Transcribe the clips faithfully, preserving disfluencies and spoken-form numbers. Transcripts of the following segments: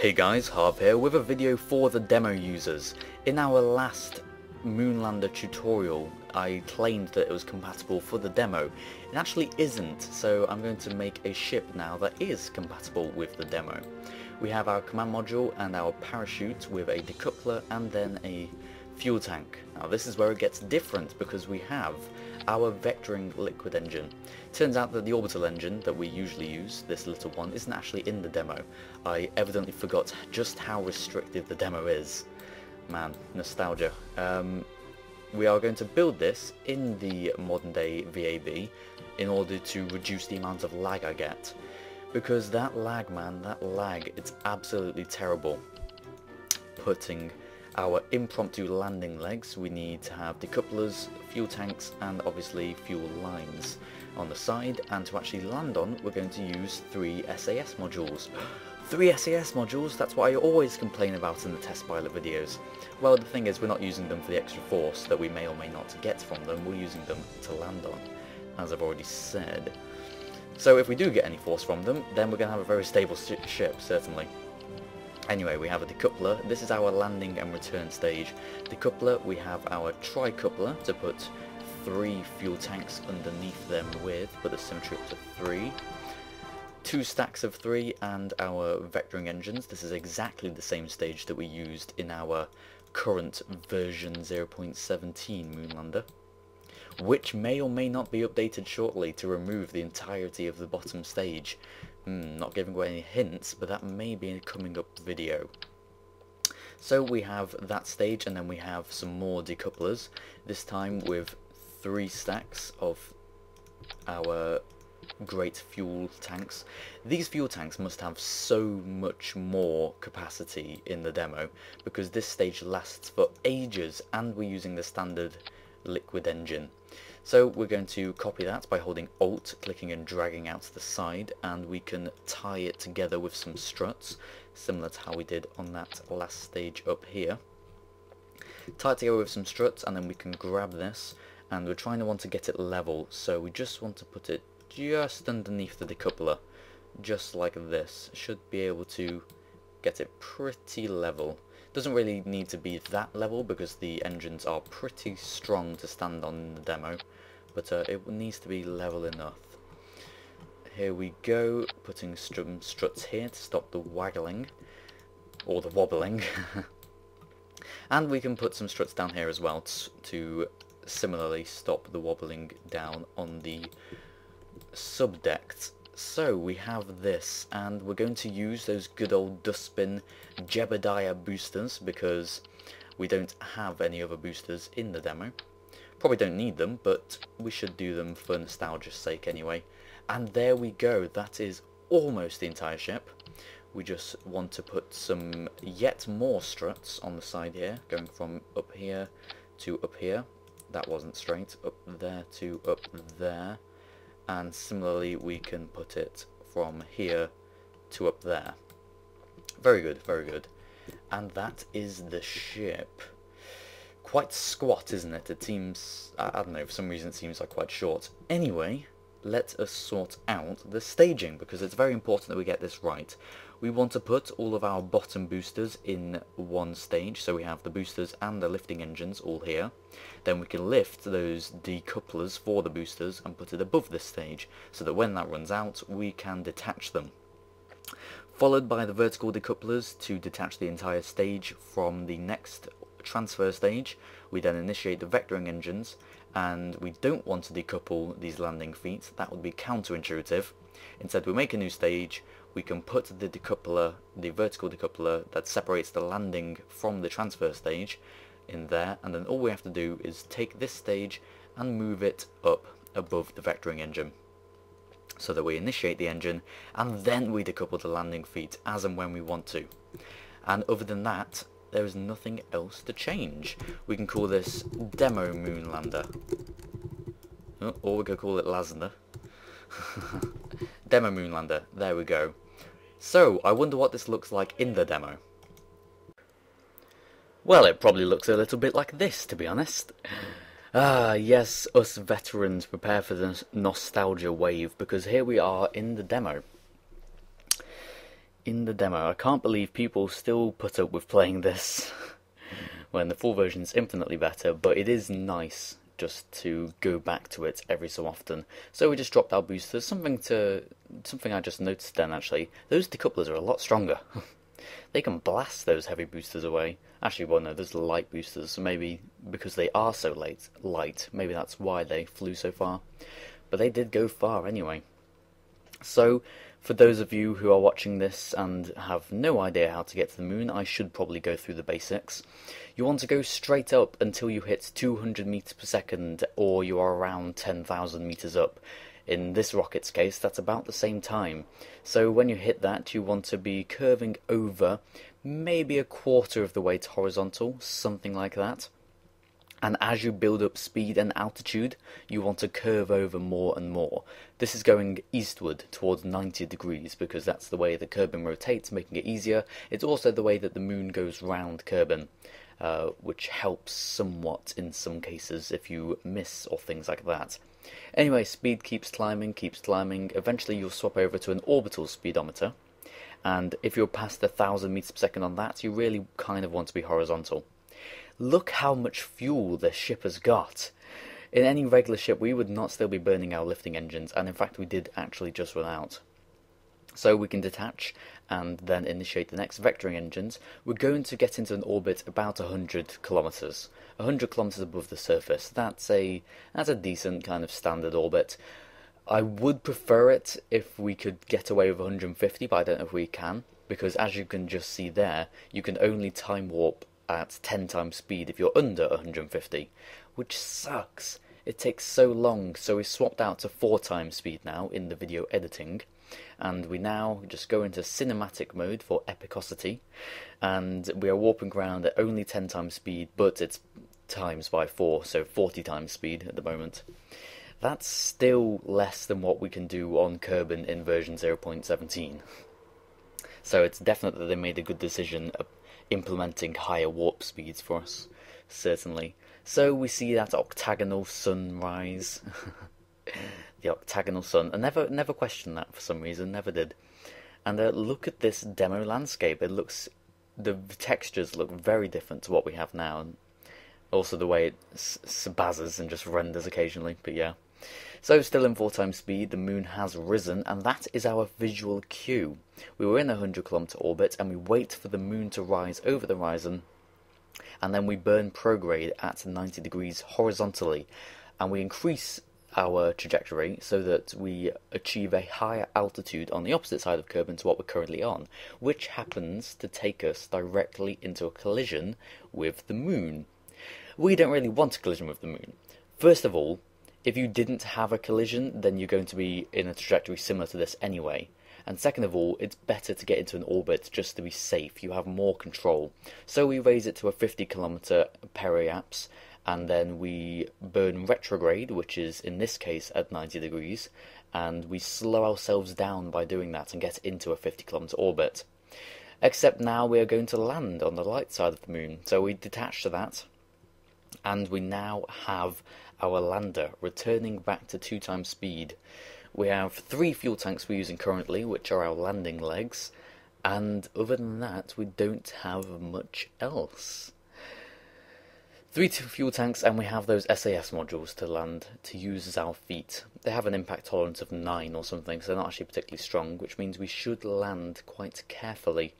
Hey guys, Harv here with a video for the demo users. In our last Moonlander tutorial I claimed that it was compatible for the demo. It actually isn't, so I'm going to make a ship now that is compatible with the demo. We have our command module and our parachute with a decoupler and then a fuel tank. Now this is where it gets different because we have our vectoring liquid engine. Turns out that the orbital engine that we usually use, this little one, isn't actually in the demo. I evidently forgot just how restrictive the demo is. Man, nostalgia. Um, we are going to build this in the modern day V A B in order to reduce the amount of lag I get. Because that lag, man, that lag, it's absolutely terrible. Putting our impromptu landing legs, we need to have decouplers, fuel tanks and obviously fuel lines on the side, and to actually land on we're going to use three S A S modules. Three S A S modules, that's what I always complain about in the test pilot videos. Well, the thing is we're not using them for the extra force that we may or may not get from them, we're using them to land on, as I've already said. So if we do get any force from them, then we're going to have a very stable ship, certainly. Anyway, we have a decoupler. This is our landing and return stage. Decoupler, we have our tricoupler to put three fuel tanks underneath them with, put the symmetry up to three. Two stacks of three and our vectoring engines. This is exactly the same stage that we used in our current version zero point seventeen Moonlander, which may or may not be updated shortly to remove the entirety of the bottom stage. Hmm, not giving away any hints, but that may be in a coming up video. So we have that stage, and then we have some more decouplers, this time with three stacks of our great fuel tanks. These fuel tanks must have so much more capacity in the demo, because this stage lasts for ages, and we're using the standard liquid engine. So we're going to copy that by holding Alt, clicking and dragging out to the side, and we can tie it together with some struts, similar to how we did on that last stage up here. Tie it together with some struts, and then we can grab this, and we're trying to want to get it level, so we just want to put it just underneath the decoupler, just like this. Should be able to get it pretty level. Doesn't really need to be that level because the engines are pretty strong to stand on in the demo, but uh, it needs to be level enough. Here we go, putting some struts here to stop the waggling, or the wobbling. And we can put some struts down here as well to similarly stop the wobbling down on the subdeck. So we have this, and we're going to use those good old dustbin Jebediah boosters because we don't have any other boosters in the demo. Probably don't need them, but we should do them for nostalgia's sake anyway. And there we go, that is almost the entire ship. We just want to put some yet more struts on the side here, going from up here to up here. That wasn't straight. Up there to up there. And similarly we can put it from here to up there. Very good, very good. And that is the ship. Quite squat, isn't it? It seems, I don't know, for some reason it seems like quite short. Anyway, let us sort out the staging because it's very important that we get this right. We want to put all of our bottom boosters in one stage, so we have the boosters and the lifting engines all here. Then we can lift those decouplers for the boosters and put it above this stage, so that when that runs out we can detach them. Followed by the vertical decouplers to detach the entire stage from the next transfer stage. We then initiate the vectoring engines, and we don't want to decouple these landing feet, that would be counterintuitive. Instead we make a new stage, we can put the decoupler, the vertical decoupler that separates the landing from the transfer stage in there, and then all we have to do is take this stage and move it up above the vectoring engine so that we initiate the engine and then we decouple the landing feet as and when we want to. And other than that there is nothing else to change. We can call this Demo Moonlander. Oh, or we could call it Lazander. Demo Moonlander, there we go. So, I wonder what this looks like in the demo. Well, it probably looks a little bit like this, to be honest. Ah, yes, us veterans prepare for the nostalgia wave, because here we are in the demo. in the demo. I can't believe people still put up with playing this when the full version is infinitely better, but it is nice just to go back to it every so often. So we just dropped our boosters. Something to something I just noticed then, actually. Those decouplers are a lot stronger. They can blast those heavy boosters away. Actually, well, no, there's light boosters, so maybe because they are so late, light, maybe that's why they flew so far. But they did go far anyway. So, for those of you who are watching this and have no idea how to get to the moon, I should probably go through the basics. You want to go straight up until you hit two hundred meters per second, or you are around ten thousand meters up. In this rocket's case, that's about the same time. So when you hit that, you want to be curving over maybe a quarter of the way to horizontal, something like that. And as you build up speed and altitude, you want to curve over more and more. This is going eastward towards ninety degrees, because that's the way the Kerbin rotates, making it easier. It's also the way that the moon goes round Kerbin, uh, which helps somewhat in some cases if you miss or things like that. Anyway, speed keeps climbing, keeps climbing. Eventually you'll swap over to an orbital speedometer. And if you're past one thousand meters per second on that, you really kind of want to be horizontal. Look how much fuel this ship has got. In any regular ship, we would not still be burning our lifting engines, and in fact we did actually just run out. So we can detach and then initiate the next vectoring engines. We're going to get into an orbit about one hundred kilometers. one hundred kilometers above the surface. That's a, that's a decent kind of standard orbit. I would prefer it if we could get away with one hundred fifty, but I don't know if we can, because as you can just see there, you can only time warp at ten times speed if you're under one hundred fifty, which sucks. It takes so long, so we swapped out to four times speed now in the video editing, and we now just go into cinematic mode for epicosity, and we are warping around at only ten times speed, but it's times by four, so forty times speed at the moment. That's still less than what we can do on Kerbin in version zero point seventeen. So it's definite that they made a good decision of implementing higher warp speeds for us, certainly. So we see that octagonal sunrise. The octagonal sun. I never, never questioned that for some reason, never did. And uh, look at this demo landscape. It looks, the textures look very different to what we have now. And also the way it spazzes and just renders occasionally, but yeah. So still in four times speed, the moon has risen, and that is our visual cue. We were in a one hundred kilometer orbit, and we wait for the moon to rise over the horizon, and then we burn prograde at ninety degrees horizontally, and we increase our trajectory so that we achieve a higher altitude on the opposite side of Kerbin to what we're currently on, which happens to take us directly into a collision with the moon. We don't really want a collision with the moon. First of all, if you didn't have a collision, then you're going to be in a trajectory similar to this anyway. And second of all, it's better to get into an orbit just to be safe. You have more control. So we raise it to a fifty kilometer periapse, and then we burn retrograde, which is in this case at ninety degrees, and we slow ourselves down by doing that and get into a fifty kilometer orbit. Except now we are going to land on the light side of the moon. So we detach to that, and we now have our lander returning back to two times speed. We have three fuel tanks we're using currently, which are our landing legs, and other than that we don't have much else. Three fuel tanks, and we have those S A S modules to land, to use as our feet. They have an impact tolerance of nine or something, so they're not actually particularly strong, which means we should land quite carefully.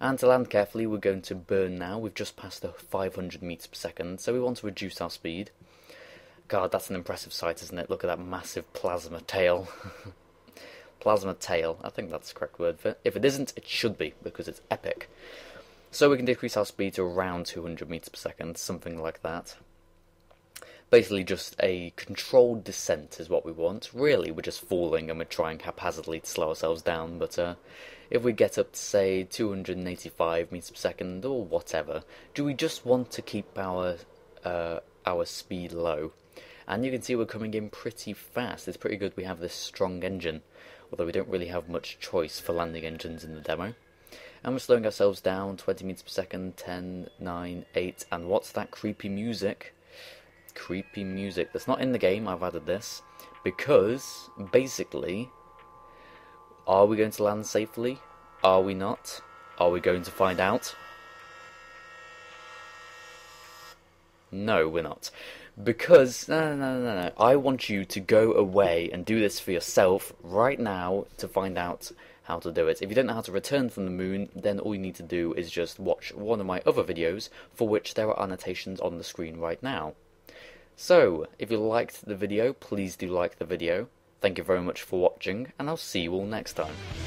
And to land carefully, we're going to burn now. We've just passed the five hundred meters per second, so we want to reduce our speed. God, that's an impressive sight, isn't it? Look at that massive plasma tail. Plasma tail, I think that's the correct word for it. If it isn't, it should be, because it's epic. So we can decrease our speed to around two hundred meters per second, something like that. Basically just a controlled descent is what we want. Really, we're just falling and we're trying haphazardly to slow ourselves down, but uh, if we get up to, say, two hundred eighty-five meters per second or whatever, do we just want to keep our uh, our speed low? And you can see we're coming in pretty fast. It's pretty good we have this strong engine, although we don't really have much choice for landing engines in the demo. And we're slowing ourselves down, twenty meters per second, ten, nine, eight, and what's that creepy music? Creepy music that's not in the game. I've added this because basically, are we going to land safely? Are we not? Are we going to find out? No, we're not. Because, no, no, no, no, no. I want you to go away and do this for yourself right now to find out how to do it. If you don't know how to return from the moon, then all you need to do is just watch one of my other videos, for which there are annotations on the screen right now. So, if you liked the video, please do like the video. Thank you very much for watching, and I'll see you all next time.